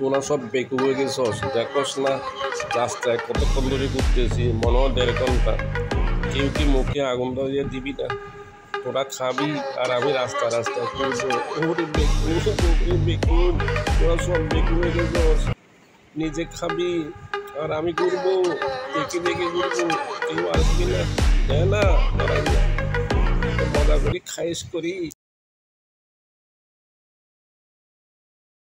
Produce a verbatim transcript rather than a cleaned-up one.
তোলা সব বেঁকে হয়ে গেছে, দেখোস না রাস্তায় কতক্ষণ ধরে ঘুরতেছি, মনে হয় দেড় ঘন্টা। কেউ কি মুখে আগুন ধরিয়ে দিবি না? তোরা খাবি আর আমি রাস্তা রাস্তায় তোরা সব বেঁকে হয়ে গেছস, নিজে খাবি আর আমি ঘুরবো, দেখে দেখে ঘুরবো, কেউ আসবি না, দেয় না, মজা করি খাইস করি।